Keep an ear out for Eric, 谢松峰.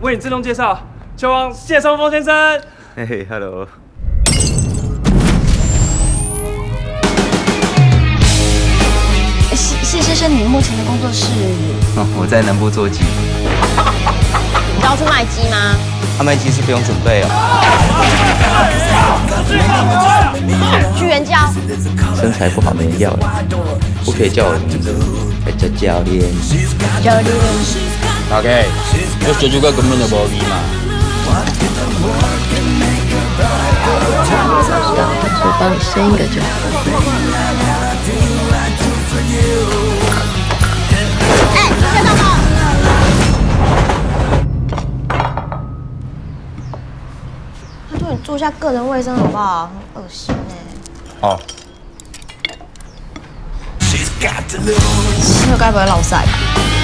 为你郑重介绍，拳王谢松峰先生。嘿嘿 ，Hello。 谢先生，你目前的工作是？哦，我在南部做鸡。你知道是卖鸡吗？他卖鸡是不用准备哦。去援交。身材不好没人要了，不可以叫我名字，要叫教练。教练。OK， 我小猪哥根本就无味嘛。我帮你生一个就好。 拜托你注意下个人卫生好不好？很恶心哎。哦。这该不会落晒吧？